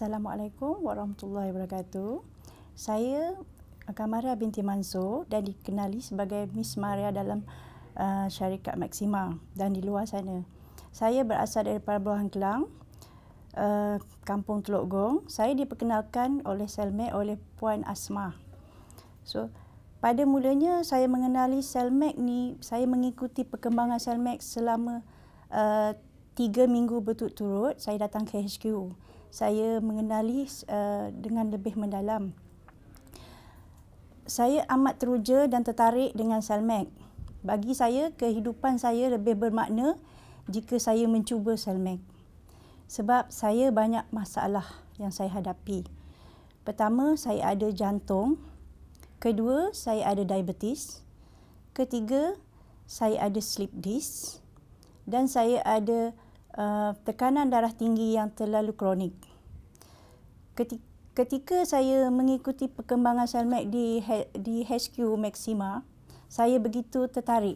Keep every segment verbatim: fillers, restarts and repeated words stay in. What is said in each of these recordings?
Assalamualaikum warahmatullahi wabarakatuh. Saya Kamariah binti Mansor dan dikenali sebagai Miss Maria dalam uh, syarikat Maxxima dan di luar sana. Saya berasal daripada Bulohan Kelang, uh, Kampung Teluk Gong. Saya diperkenalkan oleh CellMaxx oleh Puan Asmah. So, pada mulanya saya mengenali CellMaxx ni, saya mengikuti perkembangan CellMaxx selama uh, tiga minggu berturut-turut. Saya datang ke H Q. Saya mengenali uh, dengan lebih mendalam. Saya amat teruja dan tertarik dengan CellMaxx. Bagi saya, kehidupan saya lebih bermakna jika saya mencuba CellMaxx. Sebab saya banyak masalah yang saya hadapi. Pertama, saya ada jantung. Kedua, saya ada diabetes. Ketiga, saya ada sleep disc. Dan saya ada Uh, tekanan darah tinggi yang terlalu kronik. Ketika, ketika saya mengikuti perkembangan CellMaxx di, di H Q Maxxima, saya begitu tertarik.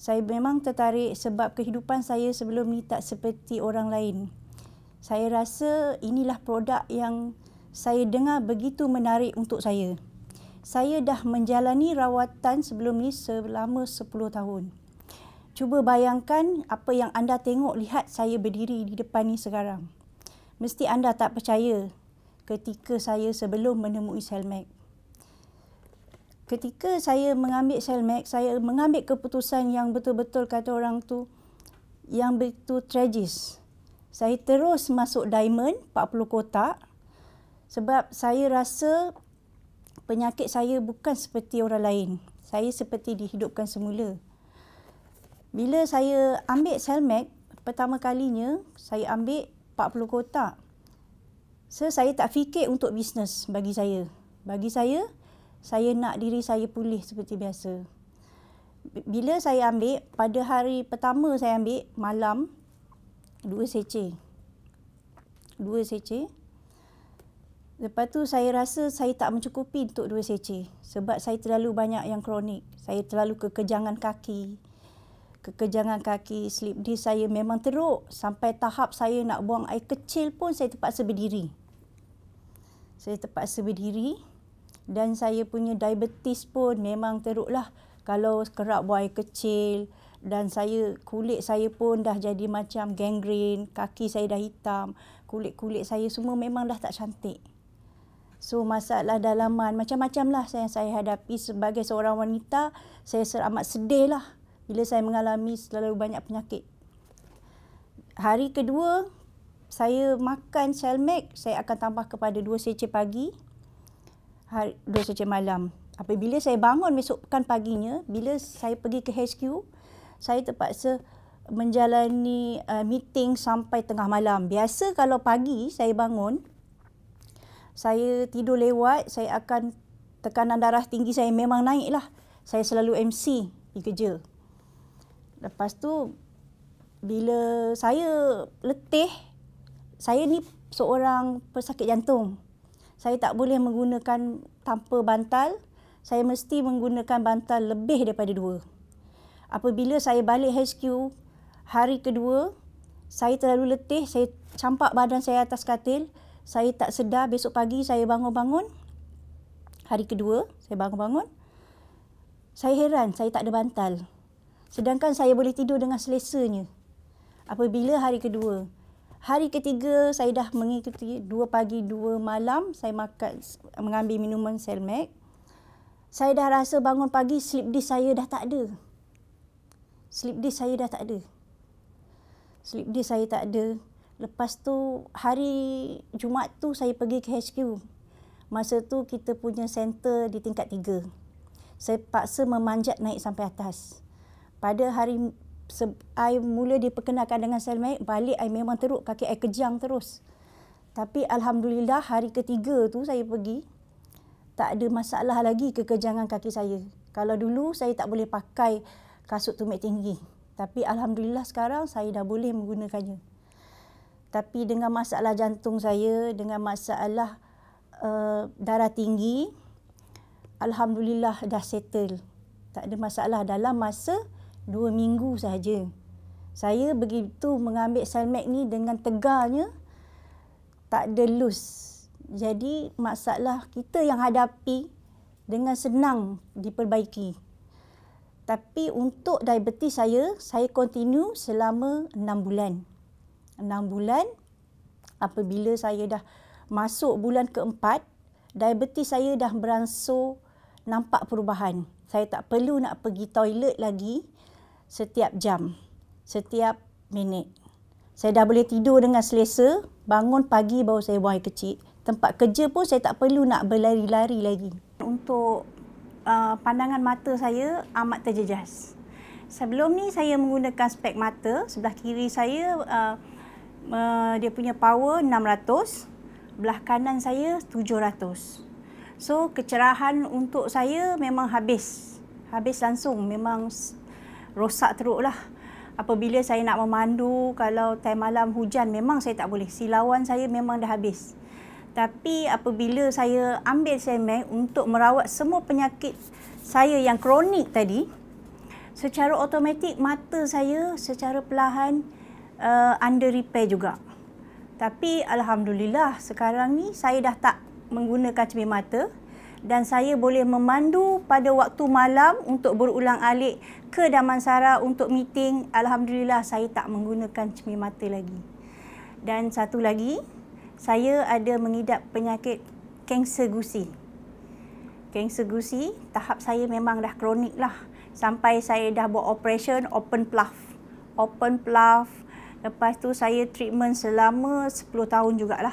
Saya memang tertarik sebab kehidupan saya sebelum ni tak seperti orang lain. Saya rasa inilah produk yang saya dengar begitu menarik untuk saya. Saya dah menjalani rawatan sebelum ni selama sepuluh tahun. Cuba bayangkan apa yang anda tengok, lihat saya berdiri di depan ni sekarang. Mesti anda tak percaya ketika saya sebelum menemui CellMaxx. Ketika saya mengambil CellMaxx, saya mengambil keputusan yang betul-betul kata orang tu, yang begitu tragis. Saya terus masuk diamond empat puluh kotak sebab saya rasa penyakit saya bukan seperti orang lain. Saya seperti dihidupkan semula. Bila saya ambil CellMaxx, pertama kalinya saya ambil empat puluh kotak. So, saya tak fikir untuk bisnes bagi saya. Bagi saya, saya nak diri saya pulih seperti biasa. Bila saya ambil, pada hari pertama saya ambil, malam, dua sece. Dua sece. Lepas tu saya rasa saya tak mencukupi untuk dua sece. Sebab saya terlalu banyak yang kronik. Saya terlalu kekejangan kaki. Kekejangan kaki, slip disc saya memang teruk. Sampai tahap saya nak buang air kecil pun saya terpaksa berdiri. Saya terpaksa berdiri dan saya punya diabetes pun memang teruklah. Kalau kerap buang air kecil dan saya kulit saya pun dah jadi macam gangrene, kaki saya dah hitam, kulit-kulit saya semua memang dah tak cantik. So, masalah dalaman macam-macam lah yang saya hadapi sebagai seorang wanita. Saya amat sedih lah bila saya mengalami terlalu banyak penyakit. Hari kedua, saya makan CellMaxx, saya akan tambah kepada dua sece pagi, dua sece malam. Apabila saya bangun besokkan paginya, bila saya pergi ke H Q, saya terpaksa menjalani uh, meeting sampai tengah malam. Biasa kalau pagi saya bangun, saya tidur lewat, saya akan tekanan darah tinggi saya memang naik lah. Saya selalu M C di kerja. Lepas tu, bila saya letih, saya ni seorang pesakit jantung. Saya tak boleh menggunakan tanpa bantal. Saya mesti menggunakan bantal lebih daripada dua. Apabila saya balik H Q, hari kedua, saya terlalu letih. Saya campak badan saya atas katil. Saya tak sedar. Besok pagi saya bangun-bangun. Hari kedua, saya bangun-bangun. Saya heran, saya tak ada bantal. Sedangkan saya boleh tidur dengan selesanya. Apabila hari kedua. Hari ketiga, saya dah mengikuti dua pagi, dua malam. Saya makan, mengambil minuman CellMaxx. Saya dah rasa bangun pagi, sleep disc saya dah tak ada. Sleep disc saya dah tak ada. Sleep disc saya tak ada. Lepas tu, hari Jumaat tu, saya pergi ke H Q. Masa tu, kita punya senter di tingkat tiga. Saya paksa memanjat naik sampai atas. Pada hari saya mula diperkenalkan dengan CellMaxx, balik saya memang teruk, kaki saya kejang terus. Tapi alhamdulillah hari ketiga tu saya pergi, tak ada masalah lagi kekejangan kaki saya. Kalau dulu saya tak boleh pakai kasut tumit tinggi. Tapi alhamdulillah sekarang saya dah boleh menggunakannya. Tapi dengan masalah jantung saya, dengan masalah uh, darah tinggi, alhamdulillah dah settle. Tak ada masalah dalam masa Dua minggu sahaja. Saya begitu mengambil CellMaxx ni dengan tegarnya. tak ada loose. Jadi masalah kita yang hadapi dengan senang diperbaiki. Tapi untuk diabetes saya, saya continue selama enam bulan. enam bulan, apabila saya dah masuk bulan keempat, diabetes saya dah beransur nampak perubahan. Saya tak perlu nak pergi toilet lagi setiap jam, setiap minit. Saya dah boleh tidur dengan selesa, bangun pagi baru saya buang air kecil. Tempat kerja pun saya tak perlu nak berlari-lari lagi. Untuk Uh, pandangan mata saya amat terjejas. Sebelum ni saya menggunakan spek mata. Sebelah kiri saya uh, uh, dia punya power enam ratus, belah kanan saya tujuh ratus. So kecerahan untuk saya memang habis. Habis langsung, memang rosak teruklah. Apabila saya nak memandu, kalau time malam hujan memang saya tak boleh. Silauan saya memang dah habis. Tapi apabila saya ambil CellMaxx untuk merawat semua penyakit saya yang kronik tadi, secara automatik mata saya secara perlahan uh, under repair juga. Tapi alhamdulillah sekarang ni saya dah tak menggunakan cermin mata dan saya boleh memandu pada waktu malam untuk berulang-alik ke Damansara untuk meeting. Alhamdulillah saya tak menggunakan cermin mata lagi. Dan satu lagi, saya ada mengidap penyakit kanser gusi. Kanser gusi, tahap saya memang dah kronik lah. Sampai saya dah buat operation open pluff. Open pluff. Lepas tu saya treatment selama sepuluh tahun jugalah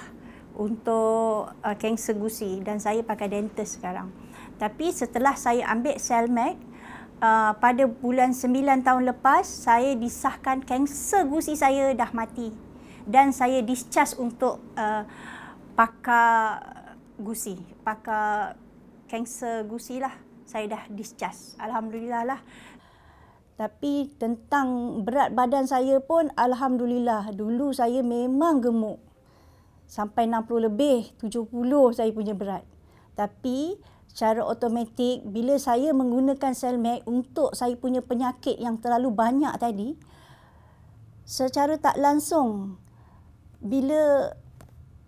untuk uh, kanser gusi. Dan saya pakai dentist sekarang. Tapi setelah saya ambil CellMaxx, uh, pada bulan sembilan tahun lepas, saya disahkan kanser gusi saya dah mati. Dan saya discharge untuk uh, pakar gusi, pakar kanser gusi lah. Saya dah discharge. Alhamdulillah lah. Tapi tentang berat badan saya pun alhamdulillah. Dulu saya memang gemuk. Sampai enam puluh lebih, tujuh puluh saya punya berat. Tapi secara automatik bila saya menggunakan CellMaxx untuk saya punya penyakit yang terlalu banyak tadi, secara tak langsung bila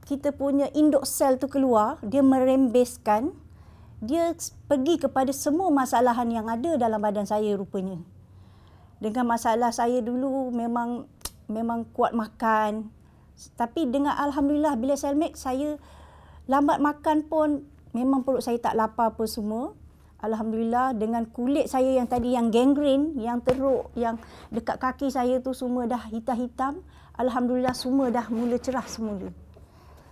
kita punya induk sel tu keluar, dia merembeskan, dia pergi kepada semua masalahan yang ada dalam badan saya rupanya. Dengan masalah saya dulu memang memang kuat makan. Tapi dengan alhamdulillah bila CellMaxx saya lambat makan pun memang perut saya tak lapar apa semua. Alhamdulillah dengan kulit saya yang tadi yang gangrene, yang teruk, yang dekat kaki saya tu semua dah hitam-hitam. Alhamdulillah semua dah mula cerah semula.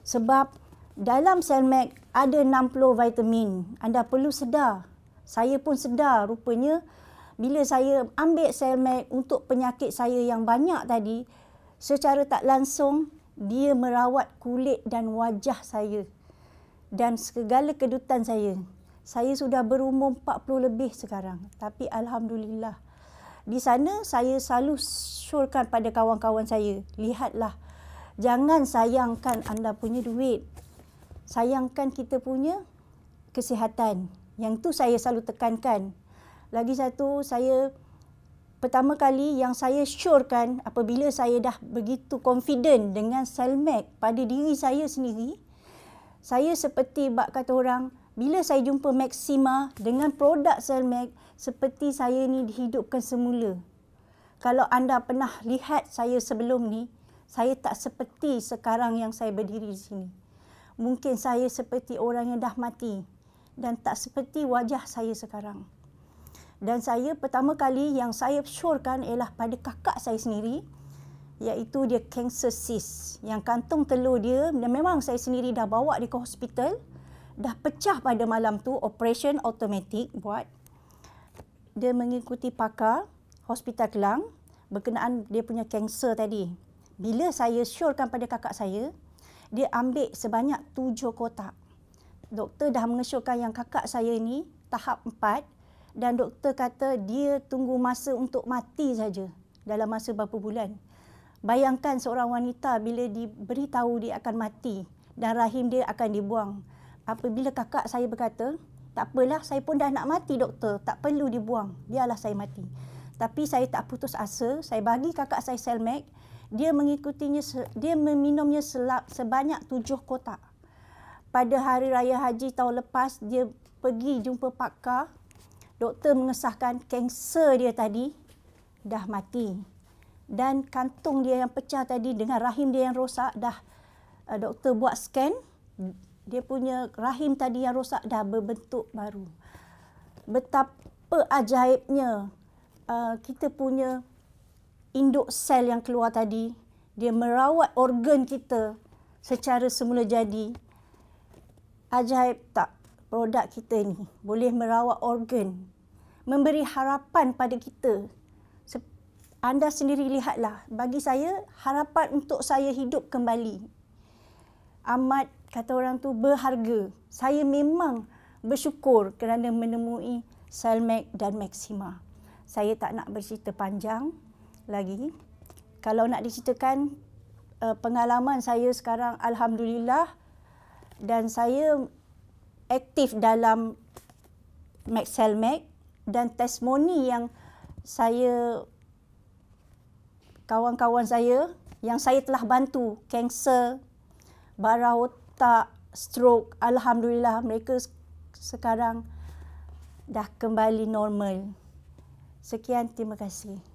Sebab dalam CellMaxx ada enam puluh vitamin. Anda perlu sedar. Saya pun sedar rupanya bila saya ambil CellMaxx untuk penyakit saya yang banyak tadi, secara tak langsung dia merawat kulit dan wajah saya dan segala kedutan saya. Saya sudah berumur empat puluh lebih sekarang. Tapi alhamdulillah. Di sana saya selalu syorkan pada kawan-kawan saya. Lihatlah. Jangan sayangkan anda punya duit. Sayangkan kita punya kesihatan. Yang tu saya selalu tekankan. Lagi satu, saya pertama kali yang saya syorkan apabila saya dah begitu confident dengan CellMaxx pada diri saya sendiri. Saya seperti bak kata orang, bila saya jumpa Maxxima dengan produk CellMaxx, seperti saya ni dihidupkan semula. Kalau anda pernah lihat saya sebelum ni, saya tak seperti sekarang yang saya berdiri di sini. Mungkin saya seperti orang yang dah mati dan tak seperti wajah saya sekarang. Dan saya pertama kali yang saya syorkan ialah pada kakak saya sendiri, iaitu dia kanser cyst. Yang kantung telur dia, dan memang saya sendiri dah bawa dia ke hospital. Dah pecah pada malam tu, operation automatic buat. Dia mengikuti pakar Hospital Kelang berkenaan dia punya kanser tadi. Bila saya syorkan pada kakak saya, dia ambil sebanyak tujuh kotak. Doktor dah mengesyorkan yang kakak saya ni tahap empat dan doktor kata dia tunggu masa untuk mati saja dalam masa berapa bulan. Bayangkan seorang wanita bila diberitahu dia akan mati dan rahim dia akan dibuang. Apabila kakak saya berkata, tak apalah saya pun dah nak mati doktor, tak perlu dibuang, biarlah saya mati. Tapi saya tak putus asa, saya bagi kakak saya CellMaxx, Dia mengikutinya, dia meminumnya sebanyak tujuh kotak. Pada hari raya haji tahun lepas, dia pergi jumpa pakar. Doktor mengesahkan kanser dia tadi dah mati. Dan kantung dia yang pecah tadi dengan rahim dia yang rosak dah, doktor buat scan, dia punya rahim tadi yang rosak dah berbentuk baru. Betapa ajaibnya uh, kita punya induk sel yang keluar tadi, dia merawat organ kita secara semula jadi. Ajaib tak produk kita ni? Boleh merawat organ, memberi harapan pada kita. Anda sendiri lihatlah, bagi saya, harapan untuk saya hidup kembali amat, kata orang tu, berharga. Saya memang bersyukur kerana menemui CellMaxx dan Maxxima. Saya tak nak bercerita panjang lagi. Kalau nak diceritakan pengalaman saya sekarang, alhamdulillah, dan saya aktif dalam CellMaxx, dan testimoni yang saya, kawan-kawan saya yang saya telah bantu, kanser, bara otak, stroke, alhamdulillah mereka sekarang dah kembali normal. Sekian, terima kasih.